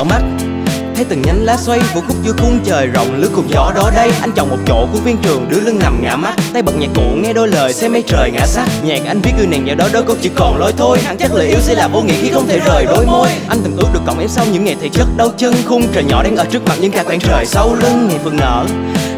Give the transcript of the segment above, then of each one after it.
mở mắt. Thấy từng nhánh lá xoay vũ khúc giữa khung trời rộng, lướt cuộc gió đó đây. Anh chọn một chỗ của viên trường, đưa lưng nằm ngã mắt, tay bật nhạc cụ nghe đôi lời xem mây trời ngã sắc. Nhạc anh viết yêu nàng dạo đó đôi câu chỉ còn lối thôi, hẳn chắc lời yêu sẽ là vô nghĩa khi không thể rời đôi môi. Anh từng ước được cộng em sau những ngày thị chất đau chân, khung trời nhỏ đang ở trước mặt nhưng cả khoảng trời sau lưng. Ngày phường nở,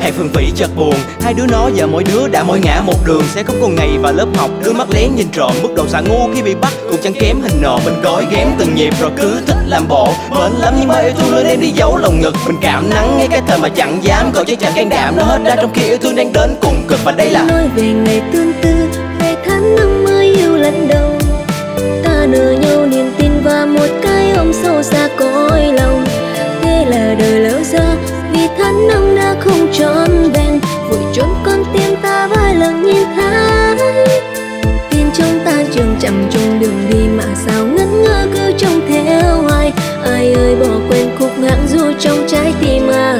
hàng phường vĩ chợt buồn, hai đứa nó giờ mỗi đứa đã mỗi ngã một đường. Sẽ không còn ngày và lớp học, đưa mắt lén nhìn trộm mức độ xả ngu khi bị bắt cũng chẳng kém hình nọ. Mình gói ghém từng nhịp rồi cứ thích làm bộ mến lắm, nhưng mà yêu thương lên em đi giấu lồng ngực. Mình cảm nắng ngay cái thời mà chẳng dám, cậu chứ chẳng can đảm nó hết ra trong khi yêu thương đang đến cùng cực. Và đây là nói về ngày tương tư, về tháng năm mới yêu lần đầu, ta nở nhau niềm tin và một cái ôm sâu xa cõi lòng. Thế là đời lỡ ra vì tháng năm đã không trọn vẹn, vội trốn con tim ta vài lần nhìn thấy tin trong ta trường chậm chung đường đi mà sao ngẩn ngơ cứ trông theo hoài. Ai ơi bỏ quên khúc ngạn du trong trái tim ai,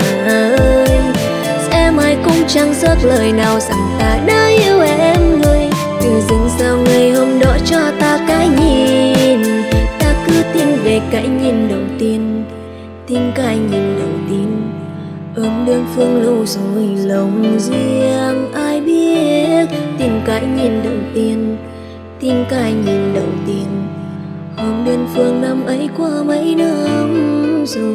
sẽ mai cũng chẳng sót lời nào rằng ta đã yêu em người. Tự dưng sao ngày hôm đó cho ta cái nhìn, ta cứ tin về cái nhìn đầu tiên, tin cái nhìn đầu tiên. Ôm đơn phương lâu rồi lòng riêng ai biết, tin cái nhìn đầu tiên, tin cái nhìn đầu tiên. Ôm đơn phương năm ấy qua mấy năm rồi.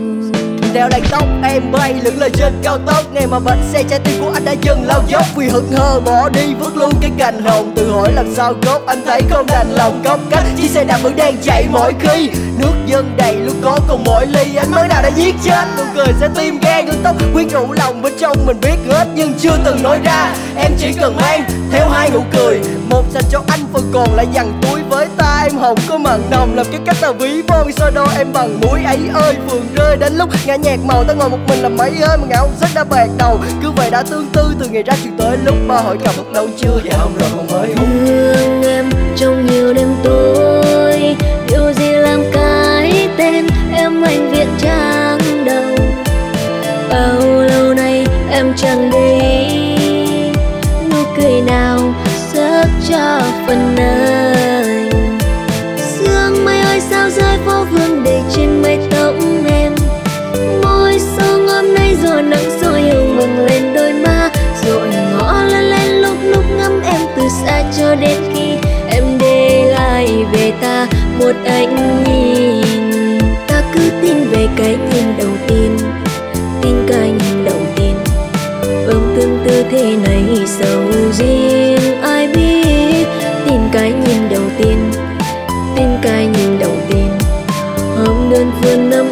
Đeo đàn tóc em bay lững lờ trên cao tốc, ngày mà bánh xe trái tim của anh đã dần lao dốc. Vì hững hờ bỏ đi vứt luôn cái cành hồng, tự hỏi làm sao gốc anh thấy không đành lòng góc cách. Chiếc xe đạp vẫn đang chạy mỗi khi nước dân đầy lúc có còn mỗi ly. Ánh mới nào đã giết chết nụ cười sẽ tim gan ngưng tóc, quyến rũ lòng bên trong mình biết hết nhưng chưa từng nói ra. Em chỉ cần mang theo hai nụ cười, một dành cho anh phần còn lại dằn túi với ta. Em hồng có mặn nồng làm cái cách ta ví von, so đo em bằng mũi ấy ơi vườn rơi. Đến lúc ngã nhạc màu ta ngồi một mình làm mấy ơi mà ngã không sách đã bạc đầu. Cứ vậy đã tương tư từ ngày ra trường tới lúc ba hỏi cặp một đâu chưa dạ hôm rồi còn mới hút. Thương em trong nhiều đêm tối, điều gì làm cái tên em anh viện trang đầu. Bao lâu nay em chẳng để ý nụ cười nào sớt cho phần anh. Sương mây ơi sao rơi vô vương để trên mây tóc em, môi sương hôm nay rồi nắng rồi hương mừng lên đôi má. Rồi ngõ lên lúc ngắm em từ xa cho đến khi em để lại về ta một ánh nhìn. Ta cứ tin về cái nhìn đầu tiên, tin cái nhìn đầu tiên. Ôm tương tư thế này sầu riêng ai biết, tin cái nhìn đầu tiên, tin cái nhìn đầu tiên. Ôm đơn phương năm